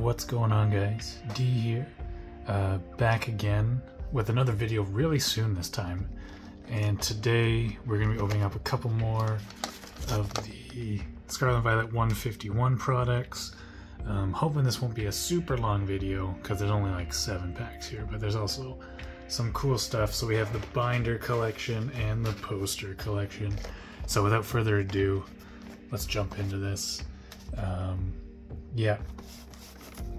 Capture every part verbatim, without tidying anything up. What's going on, guys? D here, uh, back again with another video really soon this time. And today we're going to be opening up a couple more of the Scarlet Violet one fifty-one products. Um, hoping this won't be a super long video because there's only like seven packs here, but there's also some cool stuff. So we have the binder collection and the poster collection. So without further ado, let's jump into this. Um, yeah.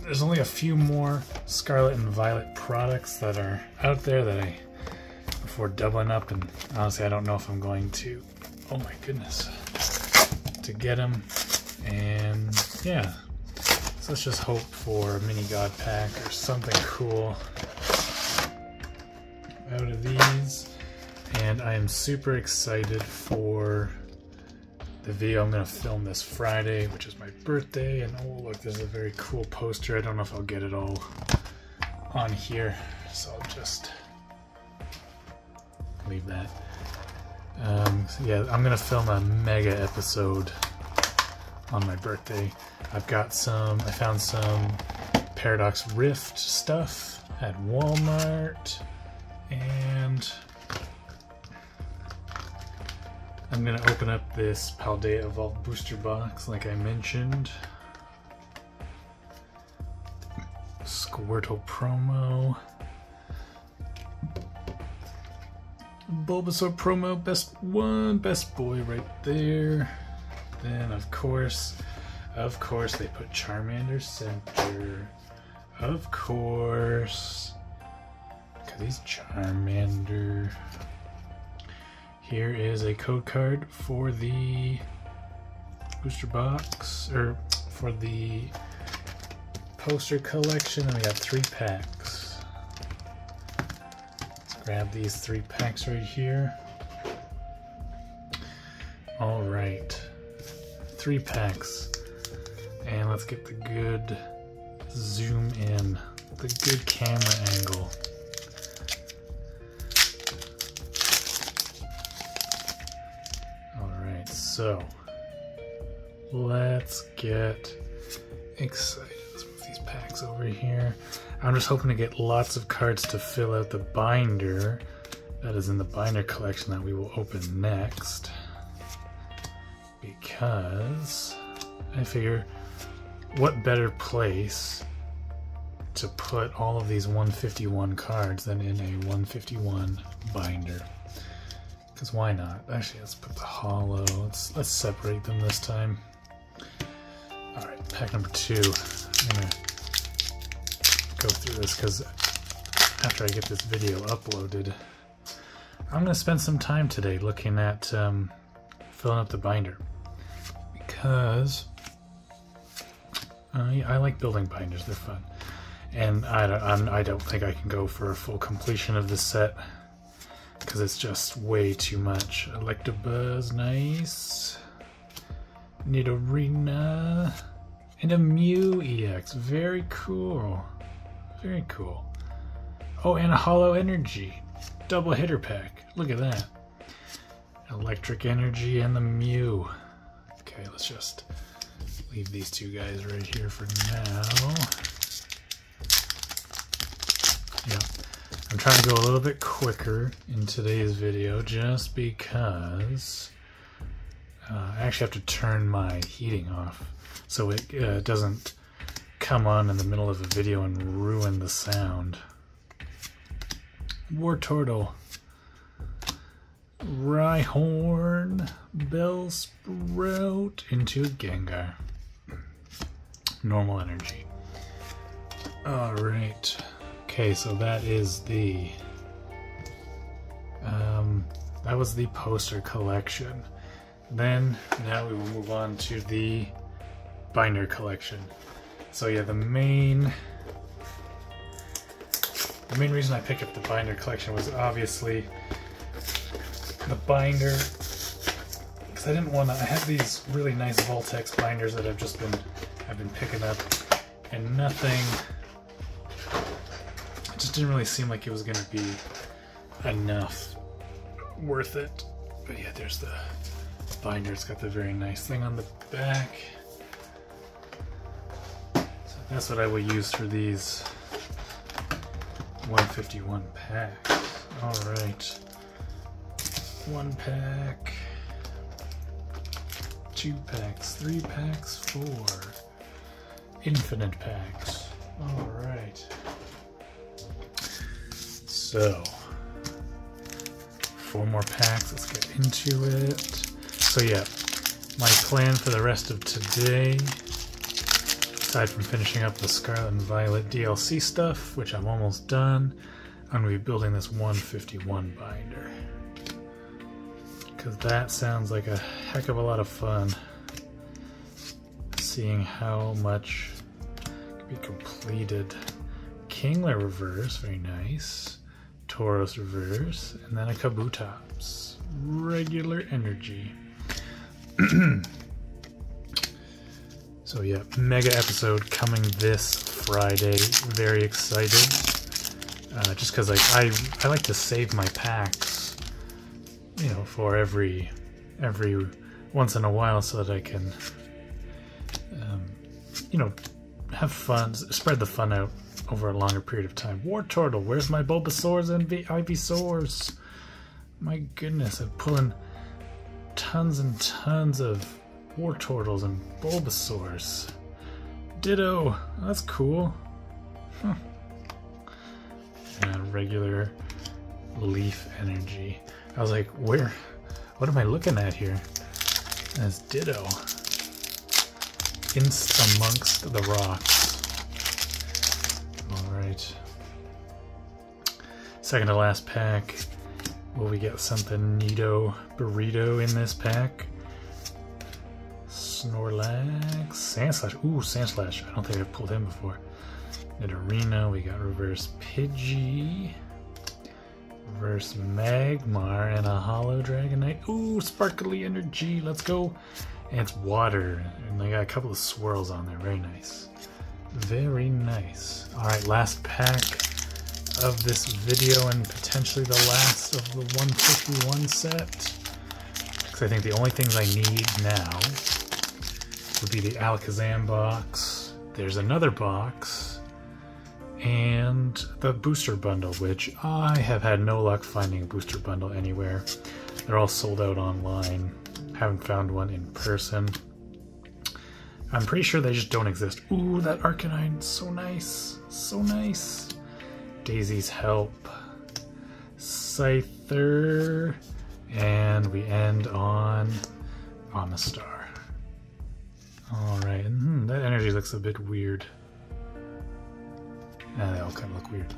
There's only a few more Scarlet and Violet products that are out there that I, before doubling up, and honestly I don't know if I'm going to, oh my goodness, to get them. And yeah, so let's just hope for a mini god pack or something cool out of these. And I am super excited for the video I'm going to film this Friday, which is my birthday. And oh look, there's a very cool poster. I don't know if I'll get it all on here, so I'll just leave that. Um, so yeah, I'm going to film a mega episode on my birthday. I've got some, I found some Paradox Rift stuff at Walmart, and I'm going to open up this Paldea Evolved booster box, like I mentioned. Squirtle promo. Bulbasaur promo, best one, best boy right there. Then, of course, of course, they put Charmander center. Of course. Because he's Charmander. Here is a code card for the booster box, or for the poster collection, and we got three packs. Let's grab these three packs right here. All right, three packs. And let's get the good zoom in, the good camera angle. So let's get excited. Let's move these packs over here. I'm just hoping to get lots of cards to fill out the binder that is in the binder collection that we will open next, because I figure what better place to put all of these one fifty-one cards than in a one fifty-one binder. Because why not? Actually, let's put the hollow. Let's let's separate them this time. All right, pack number two. I'm gonna go through this because after I get this video uploaded, I'm gonna spend some time today looking at um, filling up the binder, because I, I like building binders. They're fun, and I don't I'm, I don't think I can go for a full completion of this set, because it's just way too much. Electabuzz, nice. Nidorina. And a Mew E X. Very cool. Very cool. Oh, and a Hollow Energy. Double hitter pack. Look at that. Electric Energy and the Mew. Okay, let's just leave these two guys right here for now. Yep. I'm trying to go a little bit quicker in today's video just because uh, I actually have to turn my heating off so it uh, doesn't come on in the middle of a video and ruin the sound. Wartortle, Rhyhorn, Bellsprout into Gengar. Normal energy. Alright. Okay, so that is the, um, that was the poster collection. Then, now we will move on to the binder collection. So yeah, the main, the main reason I picked up the binder collection was obviously the binder, because I didn't want to, I have these really nice Vultex binders that I've just been, I've been picking up, and nothing, didn't really seem like it was going to be enough worth it. But yeah, there's the binder. It's got the very nice thing on the back. So That's what I will use for these one fifty-one packs. Alright. One pack, two packs, three packs, four. Infinite packs. Alright. So, four more packs, let's get into it. So yeah, my plan for the rest of today, aside from finishing up the Scarlet and Violet D L C stuff, which I'm almost done, I'm going to be building this one fifty-one binder. Because that sounds like a heck of a lot of fun. Seeing how much could be completed. Kingler reverse, very nice. Tauros reverse, and then a Kabutops. Regular energy. So yeah, mega episode coming this Friday. Very excited. Uh, just because like I I like to save my packs, you know, for every every once in a while so that I can um, you know, have fun, spread the fun out over a longer period of time. War Turtle, where's my Bulbasaurs and the Ivysaurs? My goodness, I'm pulling tons and tons of War Turtles and Bulbasaurs. Ditto, that's cool. Huh. And regular leaf energy. I was like, where? What am I looking at here? That's Ditto. Inst amongst the rocks. Second to last pack. Will we get something neato burrito in this pack? Snorlax, Sandslash. Ooh, Sandslash. I don't think I've pulled him before. Nidorino. We got reverse Pidgey, reverse Magmar, and a Holo Dragonite. Ooh, sparkly energy. Let's go. And it's water, and they got a couple of swirls on there. Very nice. Very nice. All right, last pack of this video and potentially the last of the one fifty-one set. Because I think the only things I need now would be the Alakazam box. There's another box and the booster bundle, which I have had no luck finding a booster bundle anywhere. They're all sold out online. Haven't found one in person. I'm pretty sure they just don't exist. Ooh, that Arcanine, so nice, so nice. Daisy's Help, Scyther, and we end on Amistar. All right, mm, that energy looks a bit weird. Ah, they all kind of look weird.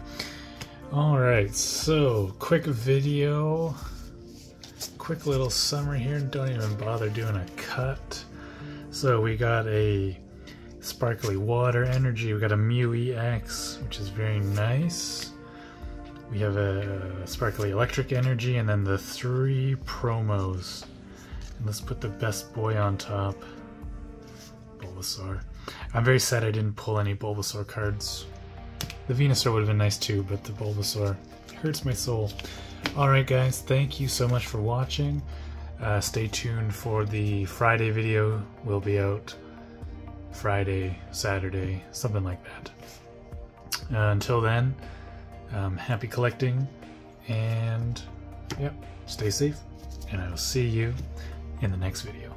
All right, so quick video, quick little summary here. Don't even bother doing a cut. So we got a sparkly water energy, we got a Mew E X, which is very nice. We have a sparkly electric energy, and then the three promos. And let's put the best boy on top, Bulbasaur. I'm very sad I didn't pull any Bulbasaur cards. The Venusaur would have been nice too, but the Bulbasaur hurts my soul. Alright guys, thank you so much for watching. Uh, stay tuned for the Friday video. We'll be out Friday, Saturday, something like that. Uh, until then, um, happy collecting, and yep, stay safe, and I will see you in the next video.